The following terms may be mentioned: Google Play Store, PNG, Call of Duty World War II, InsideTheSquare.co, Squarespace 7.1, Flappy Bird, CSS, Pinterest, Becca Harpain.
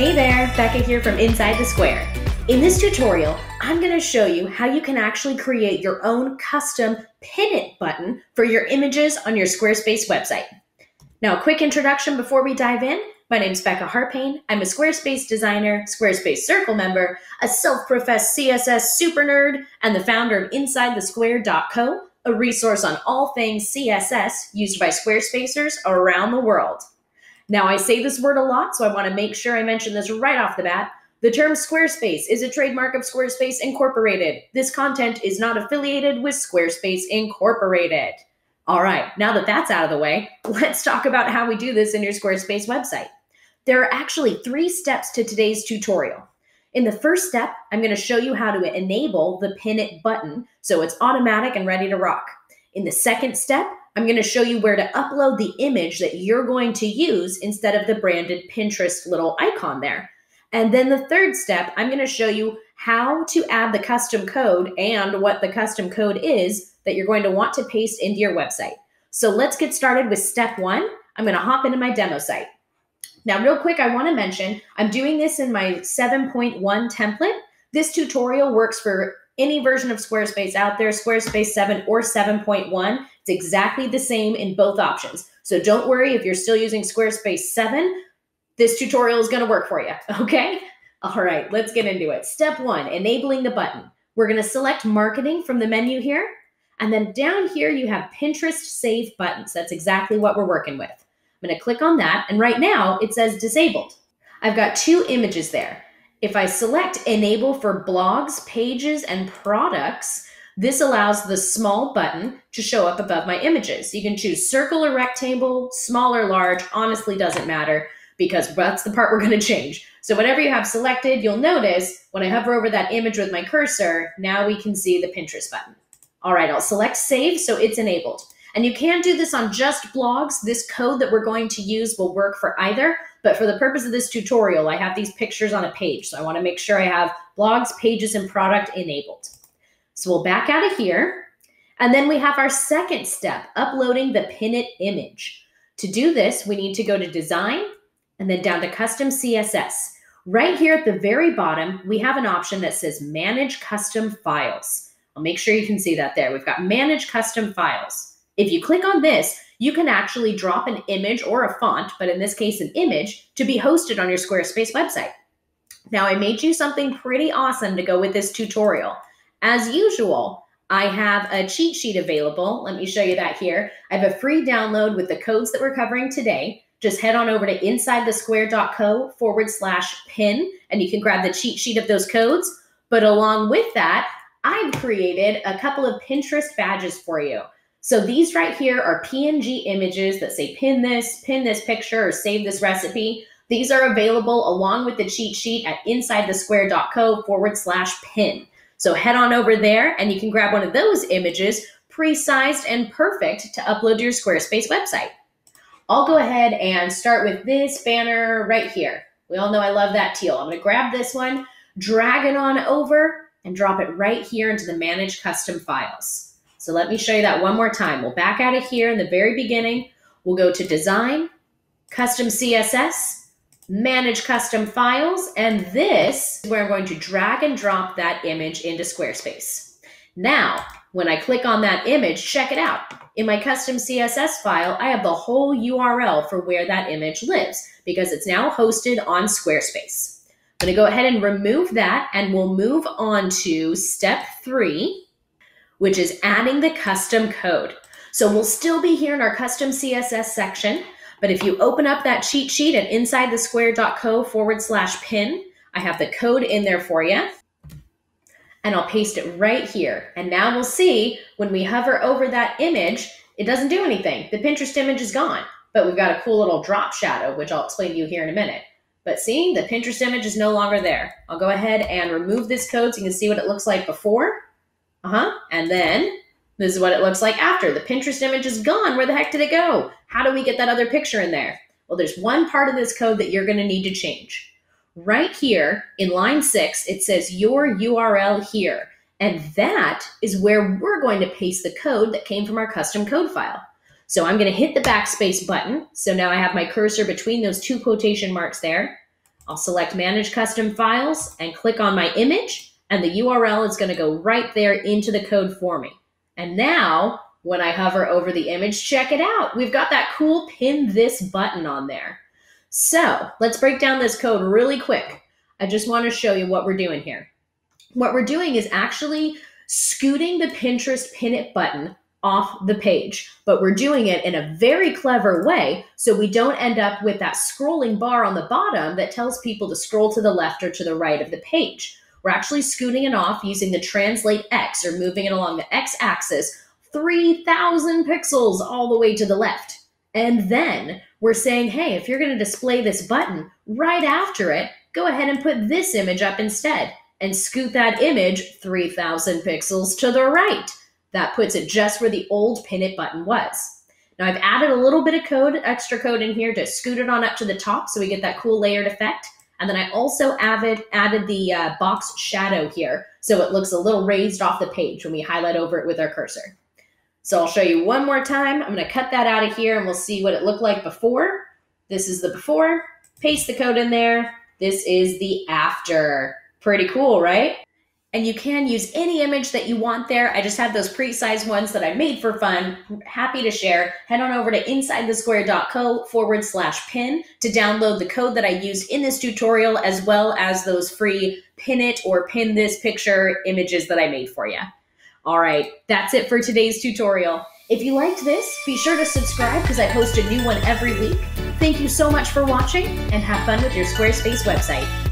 Hey there, Becca here from Inside the Square. In this tutorial, I'm going to show you how you can actually create your own custom pin it button for your images on your Squarespace website. Now, a quick introduction before we dive in. My name's Becca Harpain. I'm a Squarespace designer, Squarespace Circle member, a self-professed CSS super nerd, and the founder of InsideTheSquare.co, a resource on all things CSS used by Squarespacers around the world. Now, I say this word a lot, so I want to make sure I mention this right off the bat. The term Squarespace is a trademark of Squarespace Incorporated. This content is not affiliated with Squarespace Incorporated. All right, now that that's out of the way, let's talk about how we do this in your Squarespace website. There are actually 3 steps to today's tutorial. In the first step, I'm going to show you how to enable the pin it button so it's automatic and ready to rock. In the second step, I'm going to show you where to upload the image that you're going to use instead of the branded Pinterest little icon there. And then the third step, I'm going to show you how to add the custom code and what the custom code is that you're going to want to paste into your website. So let's get started with step 1. I'm going to hop into my demo site. Now, real quick, I want to mention I'm doing this in my 7.1 template. This tutorial works for any version of Squarespace out there, Squarespace 7 or 7.1. It's exactly the same in both options. So don't worry if you're still using Squarespace 7. This tutorial is going to work for you, okay? All right, let's get into it. Step 1, enabling the button. We're going to select marketing from the menu here. And then down here, you have Pinterest save buttons. That's exactly what we're working with. I'm going to click on that. And right now it says disabled. I've got 2 images there. If I select enable for blogs, pages, and products, this allows the small button to show up above my images. You can choose circle or rectangle, small or large, honestly doesn't matter because that's the part we're going to change. So whatever you have selected, you'll notice when I hover over that image with my cursor, now we can see the Pinterest button. All right, I'll select save so it's enabled. And you can do this on just blogs. This code that we're going to use will work for either, but for the purpose of this tutorial, I have these pictures on a page. So I want to make sure I have blogs, pages, and product enabled. So we'll back out of here. And then we have our second step, uploading the pin it image. To do this, we need to go to design and then down to custom CSS. Right here at the very bottom, we have an option that says manage custom files. I'll make sure you can see that there. We've got manage custom files. If you click on this, you can actually drop an image or a font, but in this case, an image to be hosted on your Squarespace website. Now, I made you something pretty awesome to go with this tutorial. As usual, I have a cheat sheet available. Let me show you that here. I have a free download with the codes that we're covering today. Just head on over to InsideTheSquare.co/pin, and you can grab the cheat sheet of those codes. But along with that, I've created a couple of Pinterest badges for you. So these right here are PNG images that say pin this picture, or save this recipe. These are available along with the cheat sheet at InsideTheSquare.co/pin. So head on over there and you can grab one of those images pre-sized and perfect to upload to your Squarespace website. I'll go ahead and start with this banner right here. We all know I love that teal. I'm going to grab this one, drag it on over, and drop it right here into the Manage Custom Files. So let me show you that one more time. We'll back out of here in the very beginning. We'll go to Design, Custom CSS, Manage Custom Files, and this is where I'm going to drag and drop that image into Squarespace. Now, when I click on that image, check it out. In my custom CSS file, I have the whole URL for where that image lives because it's now hosted on Squarespace. I'm going to go ahead and remove that, and we'll move on to step 3. Which is adding the custom code. So we'll still be here in our custom CSS section, but if you open up that cheat sheet at InsideTheSquare.co/pin, I have the code in there for you, and I'll paste it right here. And now we'll see when we hover over that image, it doesn't do anything. The Pinterest image is gone, but we've got a cool little drop shadow, which I'll explain to you here in a minute. But seeing the Pinterest image is no longer there. I'll go ahead and remove this code so you can see what it looks like before. And then this is what it looks like after. The Pinterest image is gone. Where the heck did it go? How do we get that other picture in there? Well, there's one part of this code that you're going to need to change. Right here in line 6, it says your URL here. And that is where we're going to paste the code that came from our custom code file. So I'm going to hit the backspace button. So now I have my cursor between those 2 quotation marks there. I'll select Manage Custom Files and click on my image, and the URL is going to go right there into the code for me. And now, when I hover over the image, check it out. We've got that cool Pin This button on there. So let's break down this code really quick. I just want to show you what we're doing here. What we're doing is actually scooting the Pinterest Pin It button off the page, but we're doing it in a very clever way so we don't end up with that scrolling bar on the bottom that tells people to scroll to the left or to the right of the page. We're actually scooting it off using the Translate X, or moving it along the X axis 3,000 pixels all the way to the left. And then we're saying, hey, if you're going to display this button right after it, go ahead and put this image up instead and scoot that image 3,000 pixels to the right. That puts it just where the old Pin It button was. Now I've added a little bit of code, extra code in here to scoot it on up to the top so we get that cool layered effect. And then I also added the box shadow here so it looks a little raised off the page when we highlight over it with our cursor. So I'll show you one more time. I'm going to cut that out of here and we'll see what it looked like before. This is the before. Paste the code in there. This is the after. Pretty cool, right? And you can use any image that you want there. I just have those pre-sized ones that I made for fun. I'm happy to share. Head on over to InsideTheSquare.co/pin to download the code that I used in this tutorial, as well as those free Pin It or Pin This picture images that I made for you. All right, that's it for today's tutorial. If you liked this, be sure to subscribe because I post a new one every week. Thank you so much for watching, and have fun with your Squarespace website.